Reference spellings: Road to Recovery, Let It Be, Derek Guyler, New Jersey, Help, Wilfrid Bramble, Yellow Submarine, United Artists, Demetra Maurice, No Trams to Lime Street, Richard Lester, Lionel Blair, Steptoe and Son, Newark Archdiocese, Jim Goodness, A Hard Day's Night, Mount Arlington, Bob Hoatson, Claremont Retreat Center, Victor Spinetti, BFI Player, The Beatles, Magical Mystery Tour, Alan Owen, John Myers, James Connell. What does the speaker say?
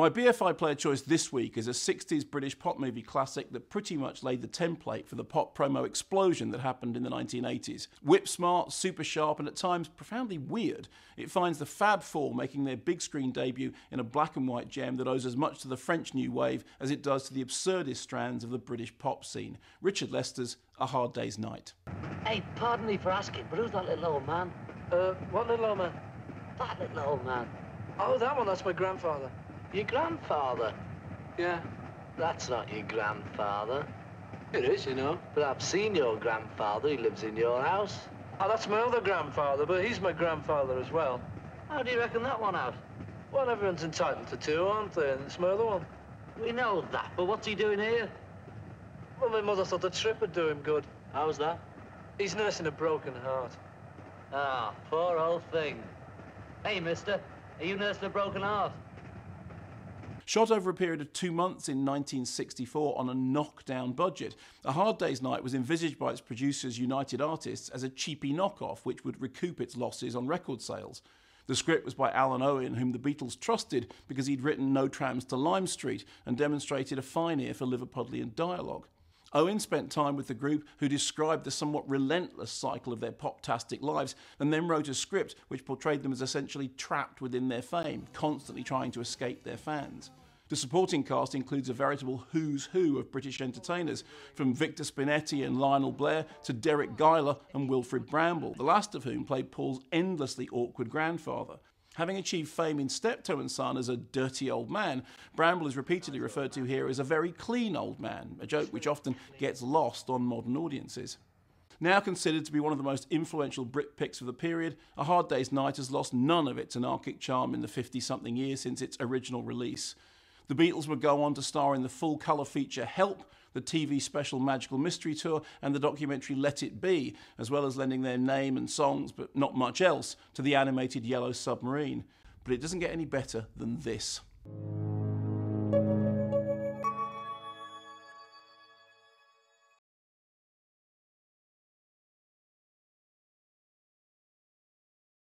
My BFI Player choice this week is a 60s British pop movie classic that pretty much laid the template for the pop promo explosion that happened in the 1980s. Whip smart, super sharp and at times profoundly weird, it finds the Fab Four making their big screen debut in a black and white gem that owes as much to the French New Wave as it does to the absurdist strands of the British pop scene. Richard Lester's A Hard Day's Night. Hey, pardon me for asking, but who's that little old man? What little old man? That little old man. Oh, that one, that's my grandfather. Your grandfather? Yeah. That's not your grandfather. It is, you know. But I've seen your grandfather. He lives in your house. Oh, that's my other grandfather, but he's my grandfather as well. How do you reckon that one out? Well, everyone's entitled to two, aren't they? And it's my other one. We know that, but what's he doing here? Well, my mother thought the trip would do him good. How's that? He's nursing a broken heart. Ah, poor old thing. Hey, mister, are you nursing a broken heart? Shot over a period of 2 months in 1964 on a knockdown budget, A Hard Day's Night was envisaged by its producers United Artists as a cheapy knockoff which would recoup its losses on record sales. The script was by Alan Owen, whom the Beatles trusted because he'd written No Trams to Lime Street and demonstrated a fine ear for Liverpudlian dialogue. Owen spent time with the group, who described the somewhat relentless cycle of their poptastic lives, and then wrote a script which portrayed them as essentially trapped within their fame, constantly trying to escape their fans. The supporting cast includes a veritable who's who of British entertainers, from Victor Spinetti and Lionel Blair to Derek Guyler and Wilfrid Bramble, the last of whom played Paul's endlessly awkward grandfather. Having achieved fame in Steptoe and Son as a dirty old man, Bramble is repeatedly referred to here as a very clean old man, a joke which often gets lost on modern audiences. Now considered to be one of the most influential Brit picks of the period, A Hard Day's Night has lost none of its anarchic charm in the 50-something years since its original release. The Beatles would go on to star in the full-colour feature Help, the TV special Magical Mystery Tour and the documentary Let It Be, as well as lending their name and songs, but not much else, to the animated Yellow Submarine. But it doesn't get any better than this.